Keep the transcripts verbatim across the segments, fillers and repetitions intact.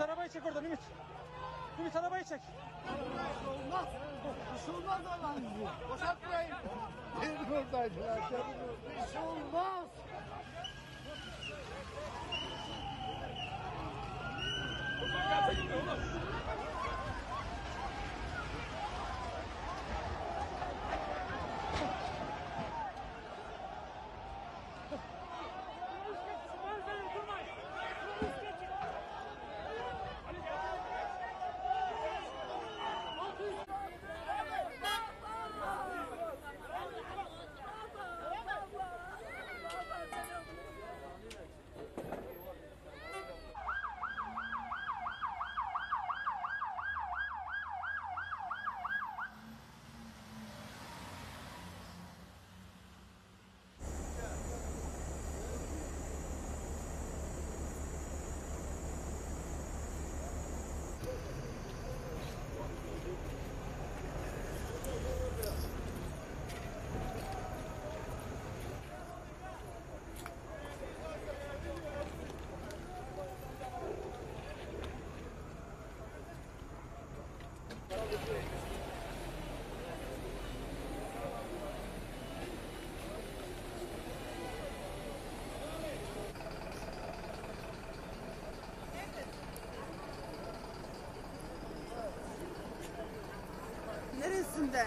Ümit arabayı çek oradan Ümit. Ümit arabayı çek. Olmaz. Bir şey olmaz Allah'ın izniyle. Boşalt burayı. Gelin oradaydı ya. Bir şey olmaz. Neresinde?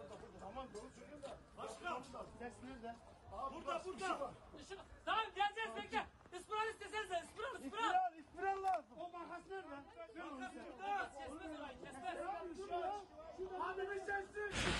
Burada burada. Tamam geleceğiz bekle. İspiral istesenize ispiral ispiral. İspiral ispiral lazım. O makas nerede? Makas burada. Kesmez orayı kesmez. Abimi sensin.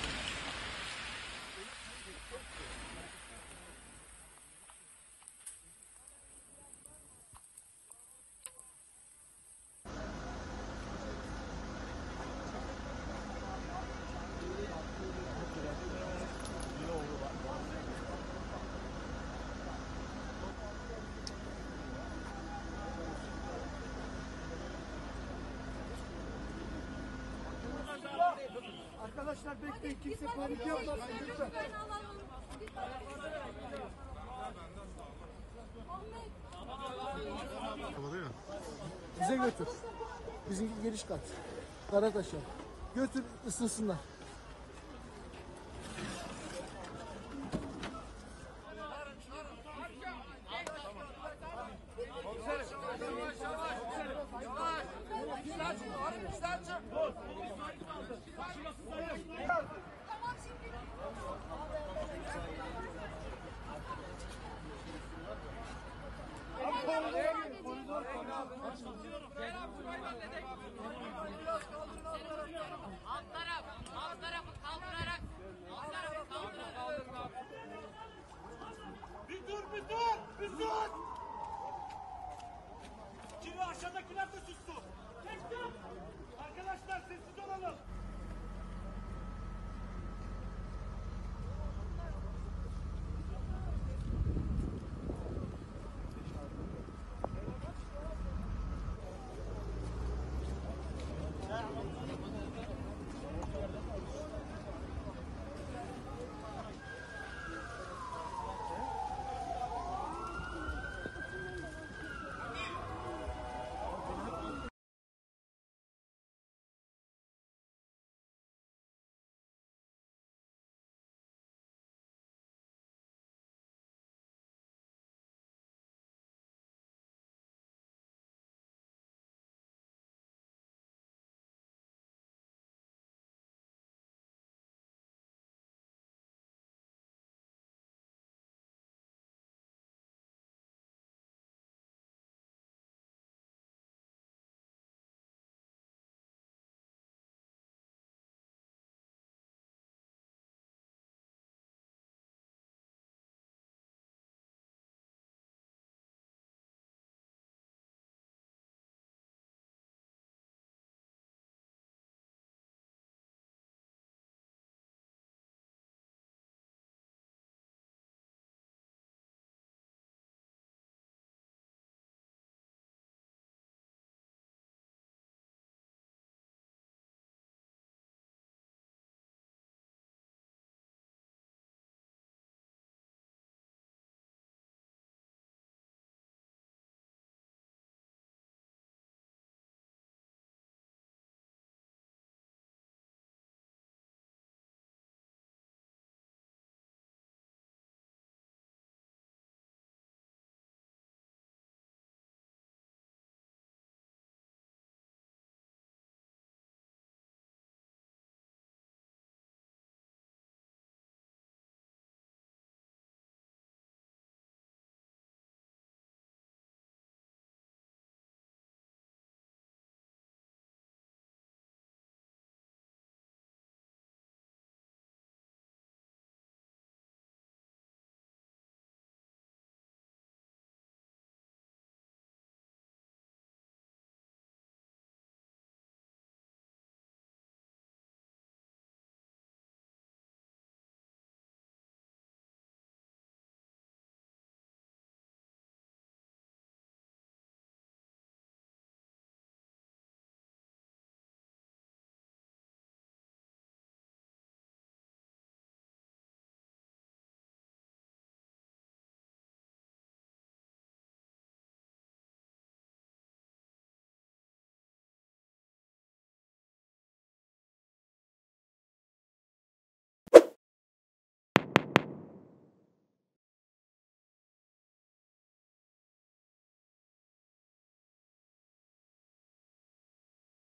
Arkadaşlar bekleyin kimse panik yapmasın lütfen. Bize götür. Bizimki giriş kat. Karataş'a. Götür ısınsınlar.